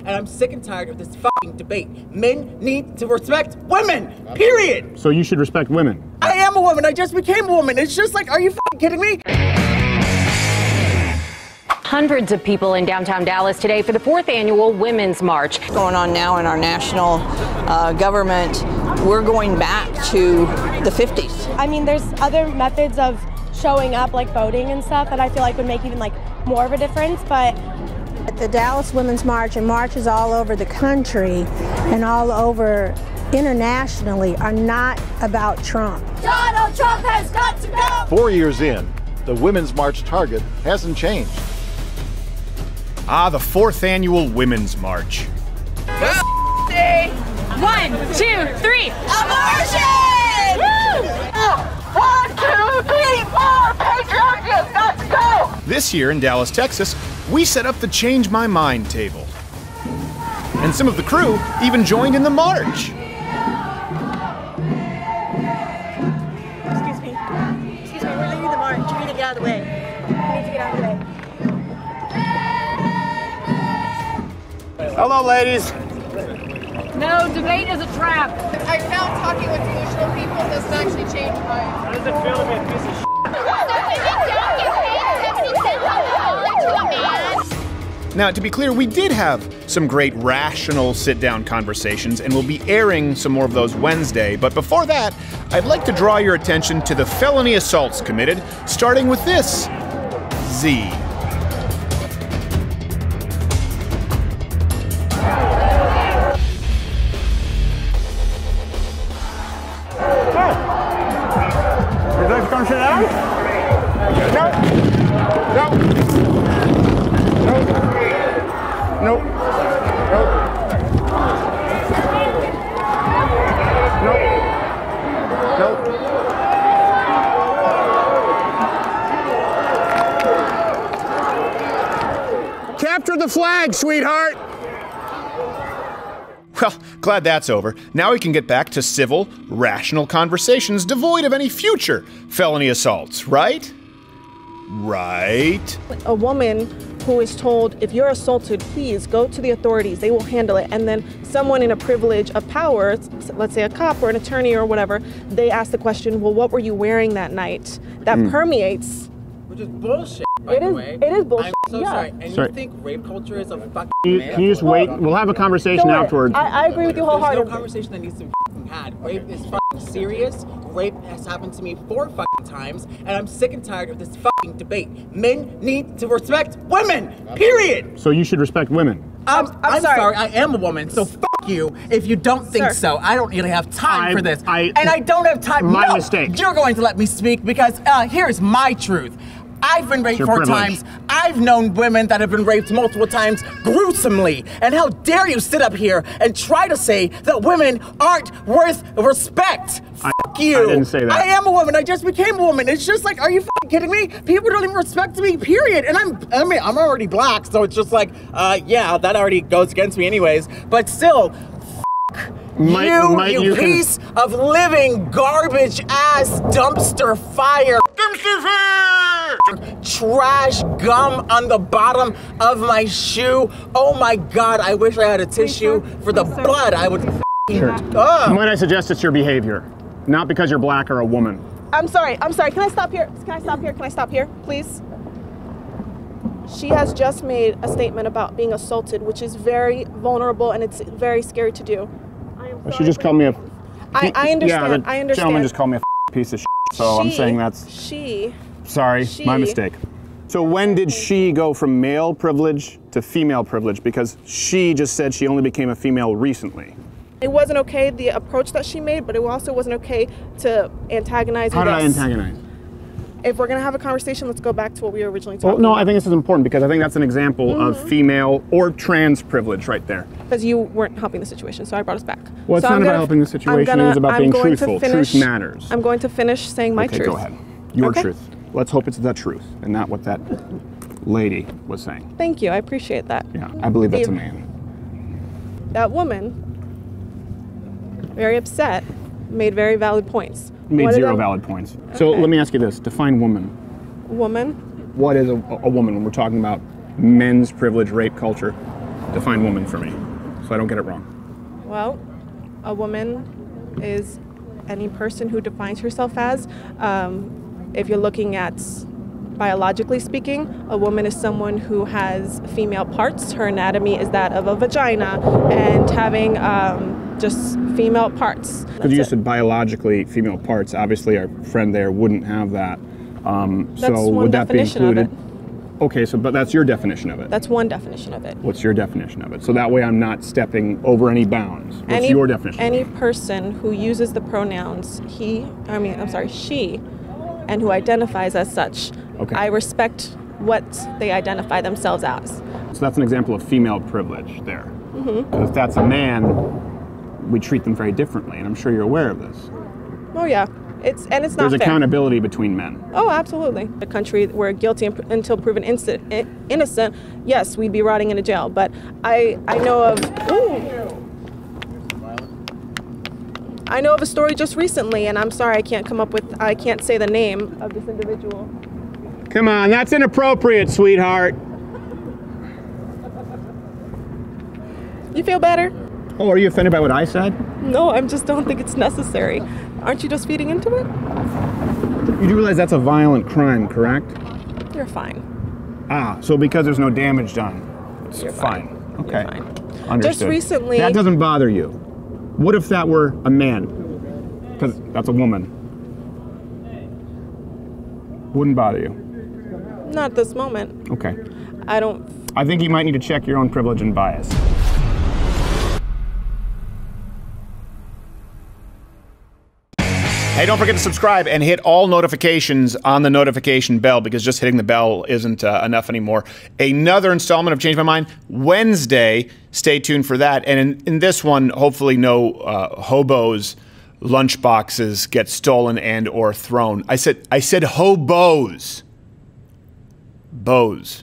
And I'm sick and tired of this fucking debate. Men need to respect women, period. So you should respect women. I am a woman. I just became a woman. It's just like, are you fucking kidding me? Hundreds of people in downtown Dallas today for the 4th annual Women's March. What's going on now in our national government, we're going back to the 50s. I mean, there's other methods of showing up, like voting and stuff, that I feel like would make even like more of a difference, but the Dallas Women's March and marches all over the country and all over internationally are not about Trump. Donald Trump has got to go! 4 years in, the Women's March target hasn't changed. Ah, the 4th annual Women's March. Go, day. 1, 2, 3, abortion! Woo! 1, 2, 3, 4, patriarchy has got to go! This year in Dallas, Texas, we set up the Change My Mind table. And some of the crew even joined in the march. Excuse me. Excuse me, we're leaving the march. We need to get out of the way. We need to get out of the way. Hello, ladies. No, debate is a trap. I found talking with emotional people doesn't actually change minds. How does it feel to be a piece of shit? Now, to be clear, we did have some great rational sit-down conversations, and we'll be airing some more of those Wednesday. But before that, I'd like to draw your attention to the felony assaults committed, starting with this Z. Nope. Nope. Nope. Nope. Capture the flag, sweetheart! Well, glad that's over. Now we can get back to civil, rational conversations devoid of any future felony assaults, right? Right? A woman who is told, if you're assaulted, please go to the authorities, they will handle it. And then someone in a privilege of power, let's say a cop or an attorney or whatever, they ask the question, well, what were you wearing that night? That permeates. Which is bullshit, by the way. It is bullshit. I'm so sorry. And you think rape culture is a fucking Can you just wait? We'll have a conversation afterwards. I agree with you wholeheartedly. There's no conversation that needs to be fucking had. Rape is fucking serious. Rape has happened to me 4 fucking times, and I'm sick and tired of this fucking debate. Men need to respect women, period. So you should respect women. I'm sorry, I am a woman, so fuck you if you don't think so. I don't really have time for this, and I don't have time. My mistake. You're going to let me speak because here's my truth. I've been raped 4 times. I've known women that have been raped multiple times gruesomely. And how dare you sit up here and try to say that women aren't worth respect? Fuck you. I didn't say that. I am a woman. I just became a woman. It's just like, are you fucking kidding me? People don't even respect me, period. And I mean, I'm already black, so it's just like, yeah, that already goes against me anyways. But still, fuck you piece of living garbage ass dumpster fire. Dumpster fire! Trash gum on the bottom of my shoe. Oh my God, I wish I had a tissue for the blood. I would Might I suggest it's your behavior, not because you're black or a woman. I'm sorry, can I stop here? Please? She has just made a statement about being assaulted, which is very vulnerable and it's very scary to do. She just called me a... I understand, yeah, I understand. Gentleman just called me a piece of shit, so I'm saying that's... Sorry, my mistake. So when did she go from male privilege to female privilege? Because she just said she only became a female recently. It wasn't okay, the approach that she made, but it also wasn't okay to antagonize. How did I antagonize? If we're gonna have a conversation, let's go back to what we were originally talking about. No, I think this is important because I think that's an example of female or trans privilege right there. Because you weren't helping the situation, so I brought us back. Well, it's not about helping the situation, it's about being truthful. Truth matters. I'm going to finish saying my truth. Okay, go ahead. Your truth. Let's hope it's the truth and not what that lady was saying. Thank you, I appreciate that. Yeah, I believe that's a man. That woman, very upset, made very valid points. Made zero valid points. Okay. So let me ask you this, define woman. Woman? What is a woman when we're talking about men's privilege, rape culture? Define woman for me, so I don't get it wrong. Well, a woman is any person who defines herself as. If you're looking at biologically speaking, a woman is someone who has female parts. Her anatomy is that of a vagina, and having just female parts. Because you said biologically female parts. obviously, our friend there wouldn't have that. So would that be included? Okay, so but that's your definition of it. That's one definition of it. What's your definition of it? So that way I'm not stepping over any bounds. What's your definition? Any person who uses the pronouns she, and who identifies as such. Okay. I respect what they identify themselves as. So that's an example of female privilege there. Mm-hmm. So if that's a man, we treat them very differently, and I'm sure you're aware of this. Oh yeah. It's not fair. There's accountability between men. Oh, absolutely. A country where guilty until proven innocent, yes, we'd be rotting in a jail. But I know of a story just recently, and I'm sorry I can't say the name of this individual. Come on, that's inappropriate, sweetheart. You feel better? Oh, are you offended by what I said? No, I just don't think it's necessary. Aren't you just feeding into it? You do realize that's a violent crime, correct? You're fine. Ah, so because there's no damage done, it's fine. Okay. You're fine. Understood. Just recently... That doesn't bother you. What if that were a man? Because that's a woman. Wouldn't bother you? Not this moment. Okay. I think you might need to check your own privilege and bias. Hey, don't forget to subscribe and hit all notifications on the notification bell, because just hitting the bell isn't enough anymore. Another installment of Change My Mind Wednesday. Stay tuned for that. And in this one, hopefully no hobos' lunchboxes get stolen and or thrown. I said hobos. Bows.